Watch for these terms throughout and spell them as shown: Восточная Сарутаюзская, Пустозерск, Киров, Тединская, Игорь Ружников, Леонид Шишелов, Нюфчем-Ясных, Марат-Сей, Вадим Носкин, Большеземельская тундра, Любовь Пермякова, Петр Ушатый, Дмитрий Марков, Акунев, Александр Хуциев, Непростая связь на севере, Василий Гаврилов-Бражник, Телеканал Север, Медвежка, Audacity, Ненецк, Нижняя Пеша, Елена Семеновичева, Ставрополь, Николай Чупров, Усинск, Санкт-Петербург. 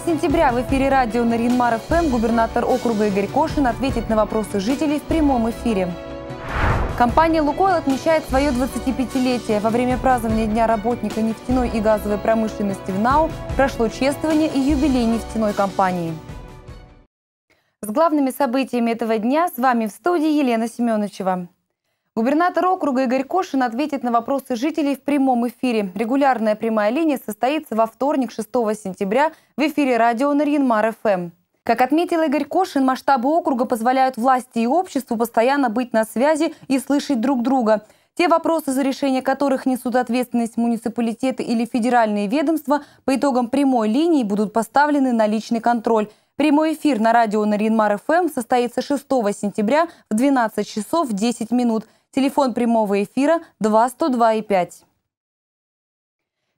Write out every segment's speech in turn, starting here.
сентября в эфире радио «Нарьян-Мар ФМ» губернатор округа Игорь Кошин ответит на вопросы жителей в прямом эфире. Компания «Лукойл» отмечает свое 25-летие. Во время празднования Дня работника нефтяной и газовой промышленности в НАО прошло чествование и юбилей нефтяной компании. С главными событиями этого дня с вами в студии Елена Семеновичева. Губернатор округа Игорь Кошин ответит на вопросы жителей в прямом эфире. Регулярная прямая линия состоится во вторник, 6 сентября, в эфире радио «Нарьян-Мар ФМ». Как отметил Игорь Кошин, масштабы округа позволяют власти и обществу постоянно быть на связи и слышать друг друга. Те вопросы, за решение которых несут ответственность муниципалитеты или федеральные ведомства, по итогам прямой линии будут поставлены на личный контроль. Прямой эфир на радио «Нарьян-Мар ФМ» состоится 6 сентября в 12 часов 10 минут. Телефон прямого эфира 2-102,5.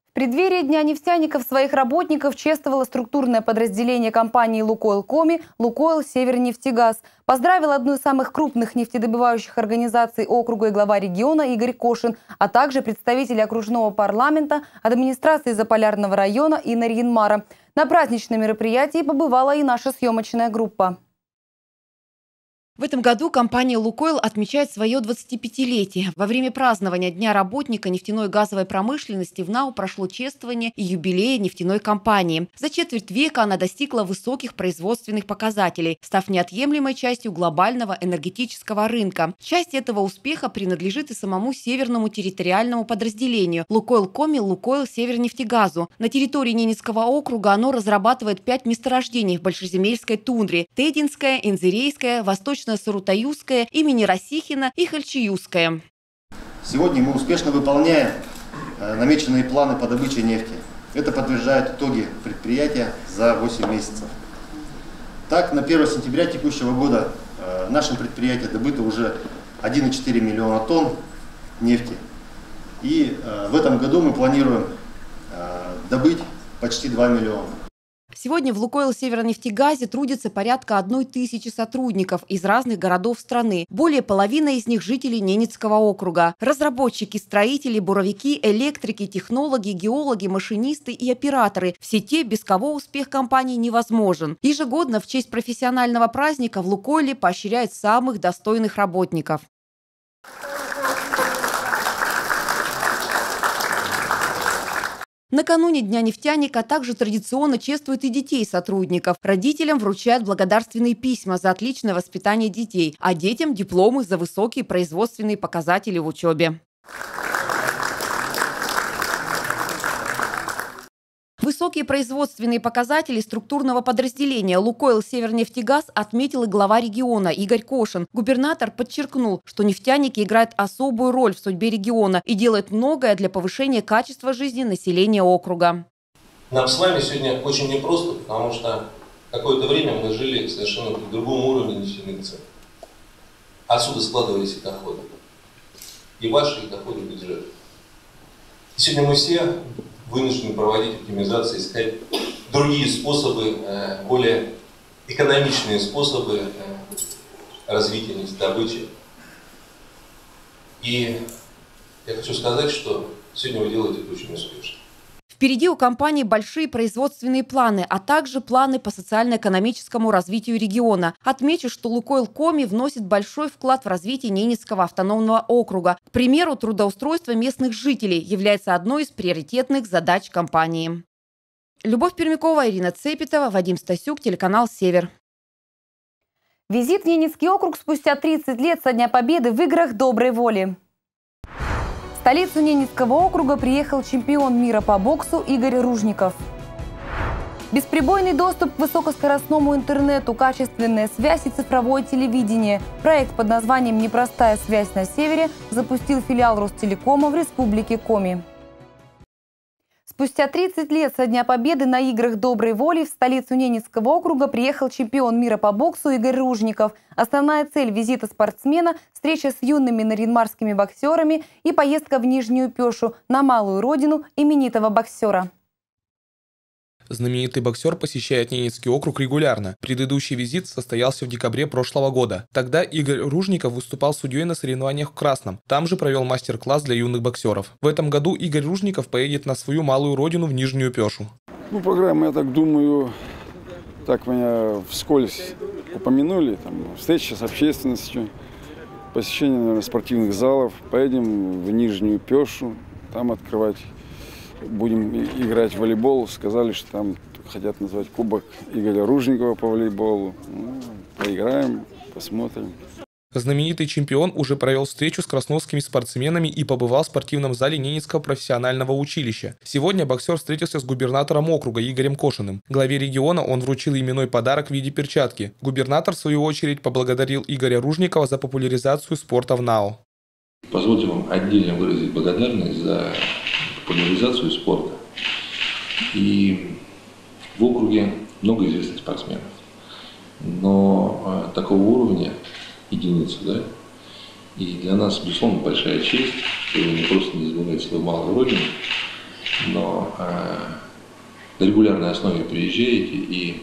В преддверии Дня нефтяников своих работников чествовало структурное подразделение компании «Лукойл Коми» «Лукойл Севернефтегаз». Поздравил одну из самых крупных нефтедобывающих организаций округа и глава региона Игорь Кошин, а также представители окружного парламента, администрации Заполярного района и Нарьян-Мара. На праздничном мероприятии побывала и наша съемочная группа. В этом году компания «Лукойл» отмечает свое 25-летие. Во время празднования Дня работника нефтяной и газовой промышленности в НАО прошло чествование и юбилея нефтяной компании. За четверть века она достигла высоких производственных показателей, став неотъемлемой частью глобального энергетического рынка. Часть этого успеха принадлежит и самому северному территориальному подразделению «Лукойл Коми» «Лукойл Севернефтегазу». На территории Ненецкого округа оно разрабатывает 5 месторождений в Большеземельской тундре – Тединская, Инзерейская, Восточная Сарутаюзская, имени Росихина и Хальчиюзская. Сегодня мы успешно выполняем намеченные планы по добыче нефти. Это подтверждают итоги предприятия за 8 месяцев. Так, на 1 сентября текущего года в нашем предприятии добыто уже 1,4 миллиона тонн нефти. И в этом году мы планируем добыть почти 2 миллиона. Сегодня в «Лукойл Севернефтегазе» трудится порядка 1000 сотрудников из разных городов страны. Более половины из них – жители Ненецкого округа. Разработчики, строители, буровики, электрики, технологи, геологи, машинисты и операторы – все те, без кого успех компании невозможен. Ежегодно в честь профессионального праздника в «Лукойле» поощряют самых достойных работников. Накануне Дня нефтяника также традиционно чествуют и детей сотрудников. Родителям вручают благодарственные письма за отличное воспитание детей, а детям – дипломы за высокие производственные показатели в учебе. Высокие производственные показатели структурного подразделения «Лукойл Севернефтегаз» отметил и глава региона Игорь Кошин. Губернатор подчеркнул, что нефтяники играют особую роль в судьбе региона и делают многое для повышения качества жизни населения округа. Нам с вами сегодня очень непросто, потому что какое-то время мы жили совершенно по другому уровню нефтяных цен. Отсюда складывались и доходы. И ваши, и доходы бюджета. Сегодня мы все вынуждены проводить оптимизацию, искать другие способы, более экономичные способы развития нефтедобычи. И я хочу сказать, что сегодня вы делаете это очень успешно. Впереди у компании большие производственные планы, а также планы по социально-экономическому развитию региона. Отмечу, что «Лукойл Коми» вносит большой вклад в развитие Ненецкого автономного округа. К примеру, трудоустройство местных жителей является одной из приоритетных задач компании. Любовь Пермякова, Ирина Цепитова, Вадим Стасюк, телеканал «Север». Визит в Ненецкий округ спустя 30 лет со Дня Победы в играх доброй воли. В столицу Ненецкого округа приехал чемпион мира по боксу Игорь Ружников. Бесперебойный доступ к высокоскоростному интернету, качественная связь и цифровое телевидение. Проект под названием «Непростая связь на севере» запустил филиал Ростелекома в Республике Коми. Спустя 30 лет со Дня Победы на играх доброй воли в столицу Ненецкого округа приехал чемпион мира по боксу Игорь Ружников. Основная цель визита спортсмена – встреча с юными нарьянмарскими боксерами и поездка в Нижнюю Пешу на малую родину именитого боксера. Знаменитый боксер посещает Ненецкий округ регулярно. Предыдущий визит состоялся в декабре прошлого года. Тогда Игорь Ружников выступал судьей на соревнованиях в Красном. Там же провел мастер-класс для юных боксеров. В этом году Игорь Ружников поедет на свою малую родину в Нижнюю Пешу. Ну, программа, я так думаю, так меня вскользь упомянули, там, встреча с общественностью, посещение, наверное, спортивных залов. Поедем в Нижнюю Пешу, там открывать, будем играть в волейбол. Сказали, что там хотят назвать кубок Игоря Ружникова по волейболу. Ну, поиграем, посмотрим. Знаменитый чемпион уже провел встречу с красновскими спортсменами и побывал в спортивном зале Ненецкого профессионального училища. Сегодня боксер встретился с губернатором округа Игорем Кошиным. Главе региона он вручил именной подарок в виде перчатки. Губернатор, в свою очередь, поблагодарил Игоря Ружникова за популяризацию спорта в НАО. Позвольте вам отдельно выразить благодарность за популяризацию спорта. И в округе много известных спортсменов, но такого уровня единицу, да? И для нас, безусловно, большая честь, что вы не просто не забываете свою малую родину, но на регулярной основе приезжаете и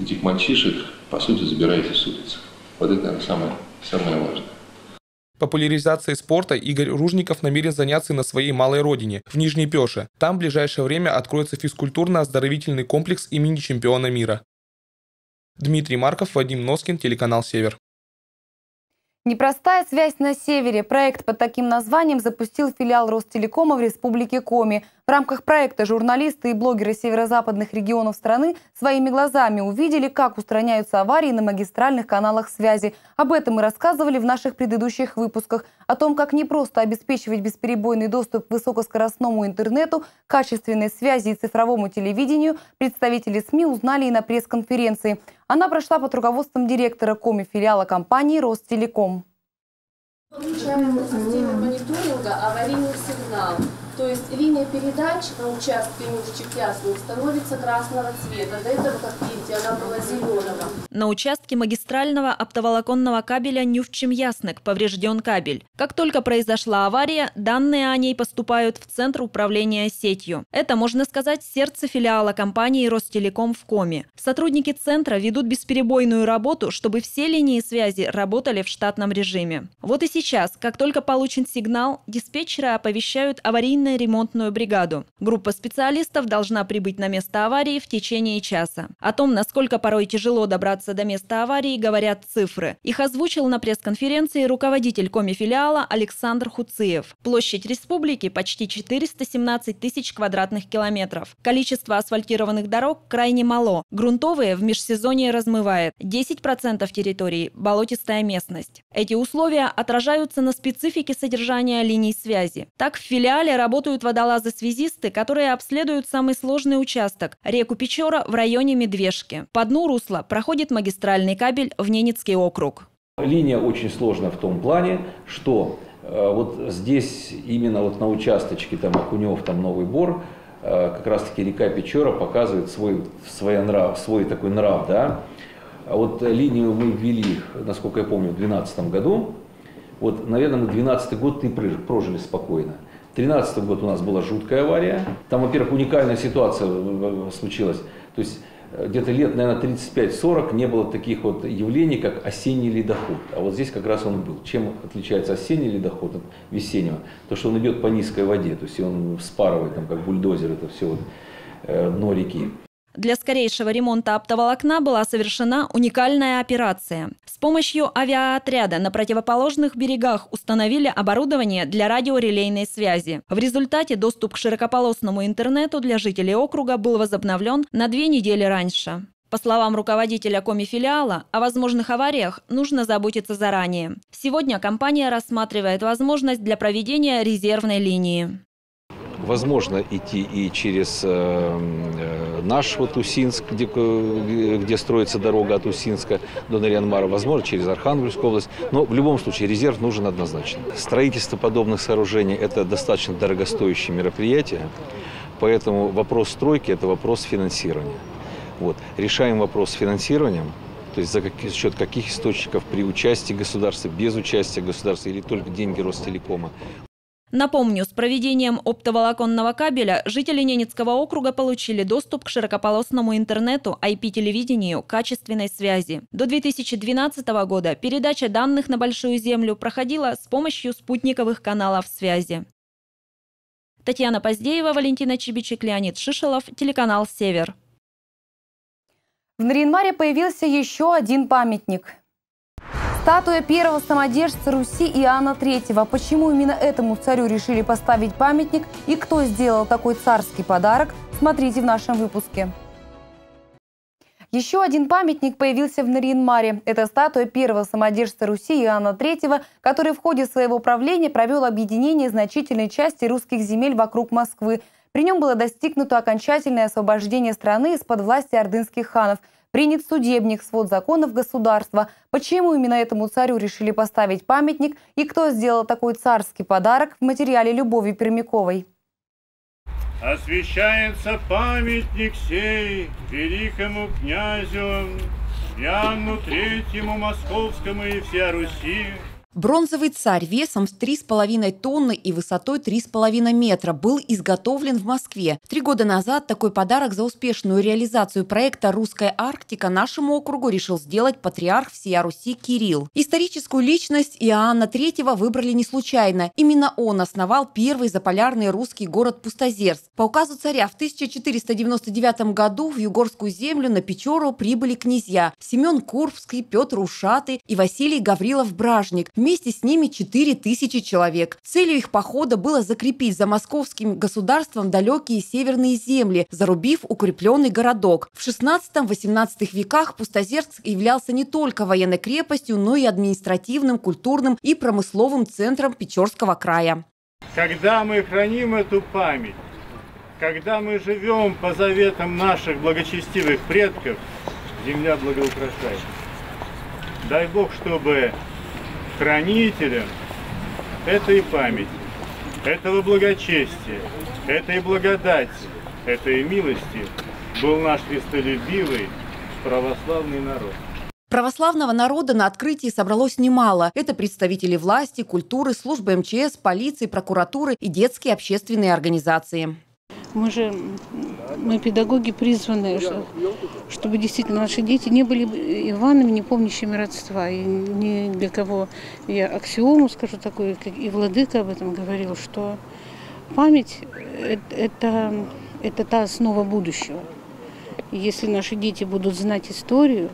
этих мальчишек, по сути, забираете с улицы. Вот это, наверное, самое важное. Популяризацией спорта Игорь Ружников намерен заняться на своей малой родине, в Нижней Пеше. Там в ближайшее время откроется физкультурно-оздоровительный комплекс имени чемпиона мира. Дмитрий Марков, Вадим Носкин, телеканал «Север». «Непростая связь на севере» – проект под таким названием запустил филиал Ростелекома в Республике Коми. В рамках проекта журналисты и блогеры северо-западных регионов страны своими глазами увидели, как устраняются аварии на магистральных каналах связи. Об этом мы рассказывали в наших предыдущих выпусках. О том, как не просто обеспечивать бесперебойный доступ к высокоскоростному интернету, качественной связи и цифровому телевидению, представители СМИ узнали и на пресс-конференции. Она прошла под руководством директора Коми филиала компании «Ростелеком». Получаем систему мониторинга аварийных сигналов. То есть линия передач на участке Нюфчем-Ясных становится красного цвета. До этого, как видите, она была зеленого. На участке магистрального оптоволоконного кабеля Нюфчем-Ясных поврежден кабель. Как только произошла авария, данные о ней поступают в Центр управления сетью. Это, можно сказать, сердце филиала компании «Ростелеком» в Коми. Сотрудники центра ведут бесперебойную работу, чтобы все линии связи работали в штатном режиме. Вот и сейчас, как только получен сигнал, диспетчеры оповещают аварийный ремонтную бригаду. Группа специалистов должна прибыть на место аварии в течение часа. О том, насколько порой тяжело добраться до места аварии, говорят цифры. Их озвучил на пресс-конференции руководитель Коми-филиала Александр Хуциев. Площадь республики почти 417 тысяч квадратных километров. Количество асфальтированных дорог крайне мало. Грунтовые в межсезонье размывает. 10% территории – болотистая местность. Эти условия отражаются на специфике содержания линий связи. Так, в филиале работают водолазы-связисты, которые обследуют самый сложный участок – реку Печора в районе Медвежки. По дну русла проходит магистральный кабель в Ненецкий округ. Линия очень сложна в том плане, что вот здесь, именно вот на участочке там Акунев, там Новый Бор, как раз-таки река Печора показывает свой такой нрав. Да? А вот линию мы ввели, насколько я помню, в 2012 году. Вот, наверное, мы 2012 год не прожили спокойно. 2013 год у нас была жуткая авария. Там, во-первых, уникальная ситуация случилась. То есть где-то лет, наверное, 35-40 не было таких вот явлений, как осенний ледоход. А вот здесь как раз он был. Чем отличается осенний ледоход от весеннего? То, что он идет по низкой воде. То есть он вспарывает, там, как бульдозер, это все вот, дно реки. Для скорейшего ремонта оптоволокна была совершена уникальная операция. С помощью авиаотряда на противоположных берегах установили оборудование для радиорелейной связи. В результате доступ к широкополосному интернету для жителей округа был возобновлен на 2 недели раньше. По словам руководителя Коми-филиала, о возможных авариях нужно заботиться заранее. Сегодня компания рассматривает возможность для проведения резервной линии. Возможно идти и через наш вот Усинск, где строится дорога от Усинска до Нарьян-Мара, возможно, через Архангельскую область. Но в любом случае резерв нужен однозначно. Строительство подобных сооружений – это достаточно дорогостоящее мероприятие, поэтому вопрос стройки – это вопрос финансирования. Вот. Решаем вопрос с финансированием. То есть за счет каких источников, при участии государства, без участия государства или только деньги Ростелекома. Напомню, с проведением оптоволоконного кабеля жители Ненецкого округа получили доступ к широкополосному интернету, IP-телевидению, качественной связи. До 2012 года передача данных на Большую Землю проходила с помощью спутниковых каналов связи. Татьяна Поздеева, Валентина Чибичек, Леонид Шишелов, телеканал «Север». В Нарьян-Маре появился еще один памятник. Статуя первого самодержца Руси Иоанна III. Почему именно этому царю решили поставить памятник и кто сделал такой царский подарок, смотрите в нашем выпуске. Еще один памятник появился в Нарьян-Маре. Это статуя первого самодержца Руси Иоанна III, который в ходе своего правления провел объединение значительной части русских земель вокруг Москвы. При нем было достигнуто окончательное освобождение страны из-под власти ордынских ханов. Принят судебник, свод законов государства. Почему именно этому царю решили поставить памятник и кто сделал такой царский подарок, в материале Любови Пермяковой. Освящается памятник сей великому князю Иоанну Третьему Московскому и вся Руси. Бронзовый царь весом в 3,5 тонны и высотой 3,5 метра был изготовлен в Москве. 3 года назад такой подарок за успешную реализацию проекта «Русская Арктика» нашему округу решил сделать патриарх всея Руси Кирилл. Историческую личность Иоанна III выбрали не случайно. Именно он основал первый заполярный русский город Пустозерск. По указу царя в 1499 году в Югорскую землю на Печору прибыли князья Семен Курбский, Петр Ушатый и Василий Гаврилов-Бражник. Вместе с ними 4000 человек. Целью их похода было закрепить за московским государством далекие северные земли, зарубив укрепленный городок. В 16–18 веках Пустозерск являлся не только военной крепостью, но и административным, культурным и промысловым центром Печорского края. Когда мы храним эту память, когда мы живем по заветам наших благочестивых предков, земля благоукрашает. Дай Бог, чтобы хранителем этой памяти, этого благочестия, этой благодати, этой милости был наш христолюбивый православный народ. Православного народа на открытии собралось немало. Это представители власти, культуры, службы МЧС, полиции, прокуратуры и детские общественные организации. Мы педагоги призваны, чтобы действительно наши дети не были Иванами, не помнящими родства. И ни для кого, я аксиому скажу такую, и владыка об этом говорил, что память – это та основа будущего. И если наши дети будут знать историю,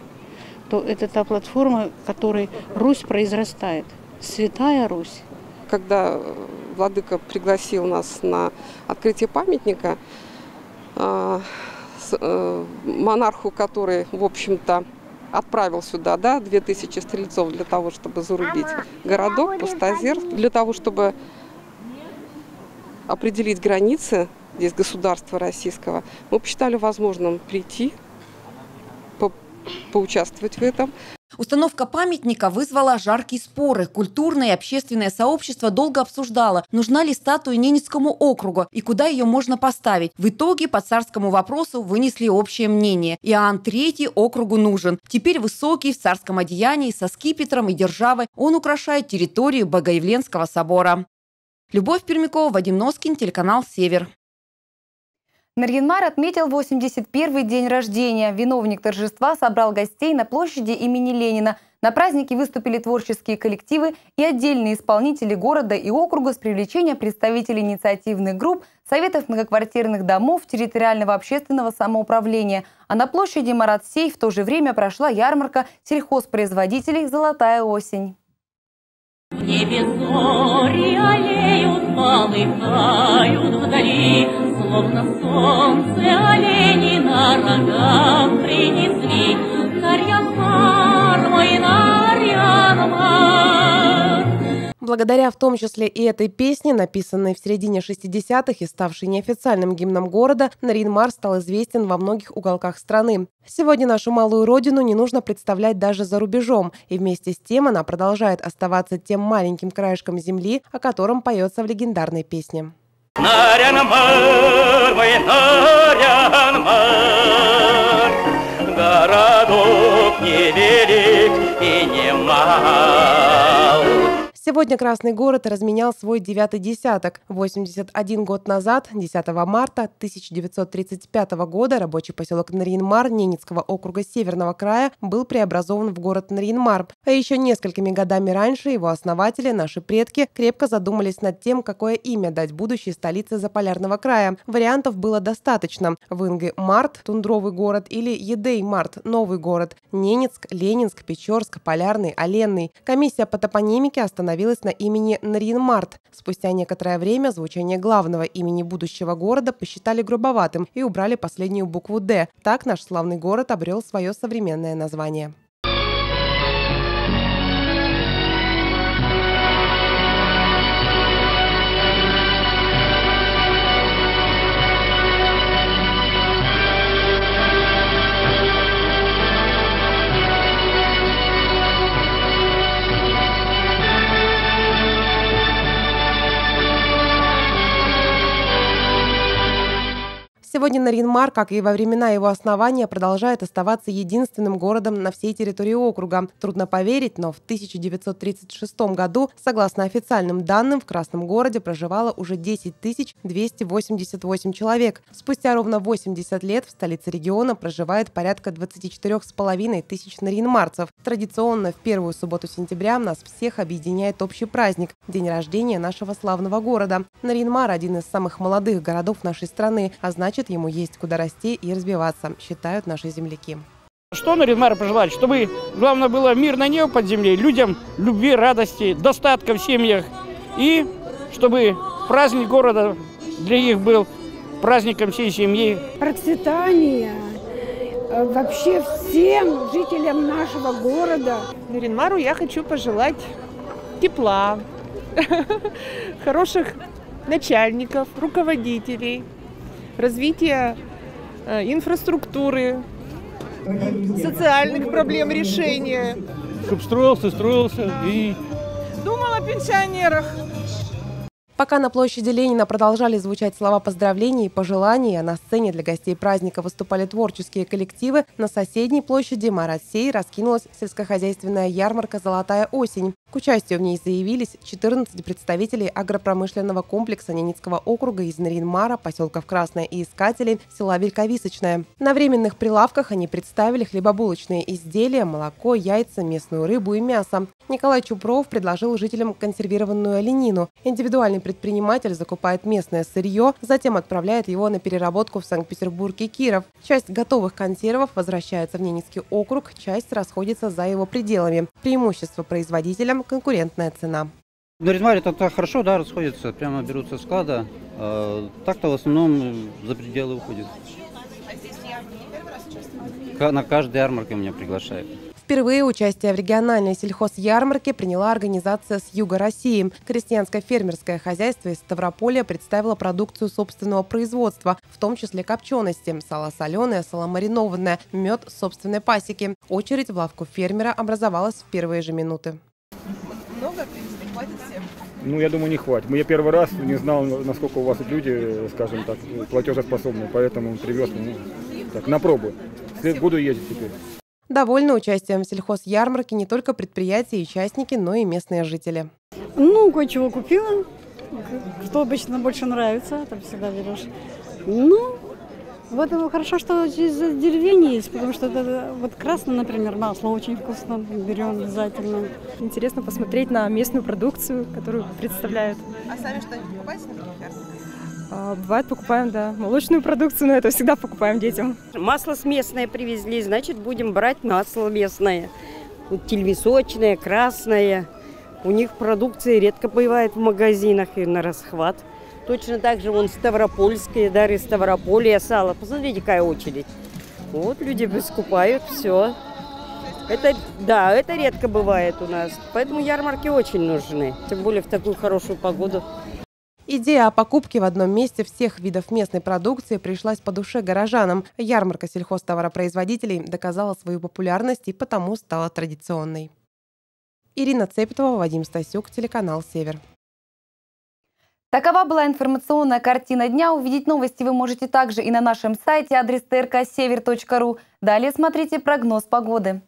то это та платформа, в которой Русь произрастает, Святая Русь. Когда владыка пригласил нас на открытие памятника монарху, который, в общем-то, отправил сюда 2000 стрельцов для того, чтобы зарубить городок Пустозерск, для того, чтобы определить границы здесь государства российского. Мы посчитали возможным прийти, поучаствовать в этом. Установка памятника вызвала жаркие споры. Культурное и общественное сообщество долго обсуждало, нужна ли статуя Ненецкому округу и куда ее можно поставить. В итоге по царскому вопросу вынесли общее мнение. Иоанн III округу нужен. Теперь высокий, в царском одеянии, со скипетром и державой, он украшает территорию Богоявленского собора. Любовь Пермякова, Вадим Носкин, телеканал «Север». Нарьян-Мар отметил 81-й день рождения. Виновник торжества собрал гостей на площади имени Ленина. На празднике выступили творческие коллективы и отдельные исполнители города и округа с привлечением представителей инициативных групп, советов многоквартирных домов, территориального общественного самоуправления. А на площади Марат-Сей в то же время прошла ярмарка сельхозпроизводителей «Золотая осень». В небе зори олеют, полыхают вдали, словно солнце олени на рогам принесли. Нарьян-Мар, мой Нарьян-Мар. Благодаря в том числе и этой песне, написанной в середине 60-х и ставшей неофициальным гимном города, Нарьян-Мар стал известен во многих уголках страны. Сегодня нашу малую родину не нужно представлять даже за рубежом, и вместе с тем она продолжает оставаться тем маленьким краешком земли, о котором поется в легендарной песне. Нарьян-Мар, мой Нарьян-Мар, городок невелик и не мал. Сегодня Красный город разменял свой 9-й десяток. 81 год назад, 10 марта 1935 года, рабочий поселок Нарьян-Мар Ненецкого округа Северного края был преобразован в город Нарьян-Мар. А еще несколькими годами раньше его основатели, наши предки, крепко задумались над тем, какое имя дать будущей столице Заполярного края. Вариантов было достаточно. Вынги-Март – тундровый город, или Едей-Март – новый город. Ненецк, Ленинск, Печорск, Полярный, Оленный. Комиссия по топонимике остановилась на имени Нарьян-Март. Спустя некоторое время звучание главного имени будущего города посчитали грубоватым и убрали последнюю букву «Д». Так наш славный город обрел свое современное название. Сегодня Нарьян-Мар, как и во времена его основания, продолжает оставаться единственным городом на всей территории округа. Трудно поверить, но в 1936 году, согласно официальным данным, в Красном городе проживало уже 10 288 человек. Спустя ровно 80 лет в столице региона проживает порядка 24,5 тысяч нарьянмарцев. Традиционно в первую субботу сентября нас всех объединяет общий праздник – день рождения нашего славного города. Нарьян-Мар – один из самых молодых городов нашей страны, а значит, ему есть куда расти и развиваться, считают наши земляки. Что Нарьян-Мару пожелать? Чтобы, главное, было мирное небо под землей, людям любви, радости, достатка в семьях. И чтобы праздник города для них был праздником всей семьи. Процветание вообще всем жителям нашего города. Нарьян-Мару я хочу пожелать тепла, хороших начальников, руководителей, развитие инфраструктуры, социальных проблем решения. Чтоб строился и думал о пенсионерах. Пока на площади Ленина продолжали звучать слова поздравлений и пожеланий, а на сцене для гостей праздника выступали творческие коллективы, на соседней площади Марасей раскинулась сельскохозяйственная ярмарка «Золотая осень». К участию в ней заявились 14 представителей агропромышленного комплекса Ненецкого округа из Нарьян-Мара, поселков Красное и Искателей, села Вельковисочное. На временных прилавках они представили хлебобулочные изделия, молоко, яйца, местную рыбу и мясо. Николай Чупров предложил жителям консервированную оленину. Индивидуальный предприниматель закупает местное сырье, затем отправляет его на переработку в Санкт-Петербург и Киров. Часть готовых консервов возвращается в Ненецкий округ, часть расходится за его пределами. Преимущество производителям — конкурентная цена. В Нарьян-Маре это хорошо, да, расходится, прямо берутся со склада. Так-то в основном за пределы уходит. А здесь ярмарки? На каждой ярмарке меня приглашают. Впервые участие в региональной сельхозярмарке приняла организация с юга России. Крестьянско-фермерское хозяйство из Ставрополя представило продукцию собственного производства, в том числе копчености, сало соленое, сало маринованное, мед собственной пасеки. Очередь в лавку фермера образовалась в первые же минуты. Много, в принципе, хватит всем? Ну, я думаю, не хватит. Я первый раз не знал, насколько у вас люди, скажем так, платежеспособны, поэтому привез, ну, так, на пробу. Буду ездить теперь. Довольны участием в сельхозярмарке не только предприятия и частники, но и местные жители. Ну, кое-чего купила, что обычно больше нравится, там всегда берешь. Ну, вот хорошо, что здесь деревень есть, потому что это, вот красное, например, масло очень вкусно, берем обязательно. Интересно посмотреть на местную продукцию, которую представляют. А сами что-нибудь покупаете на таких ярмарках? Бывает, покупаем, да. Молочную продукцию, но это всегда покупаем детям. Масло с местное привезли, значит, будем брать масло местное. Вот тельвисочное, красное. У них продукция редко бывает в магазинах и на расхват. Точно так же вон ставропольские, дары Ставрополя, сало. Посмотрите, какая очередь. Вот люди выскупают, все. Это, да, это редко бывает у нас. Поэтому ярмарки очень нужны. Тем более в такую хорошую погоду. Идея о покупке в одном месте всех видов местной продукции пришлась по душе горожанам. Ярмарка сельхозтоваропроизводителей доказала свою популярность и потому стала традиционной. Ирина Цепетова, Вадим Стасюк, телеканал «Север». Такова была информационная картина дня. Увидеть новости вы можете также и на нашем сайте, адрес trkssever.ru. Далее смотрите прогноз погоды.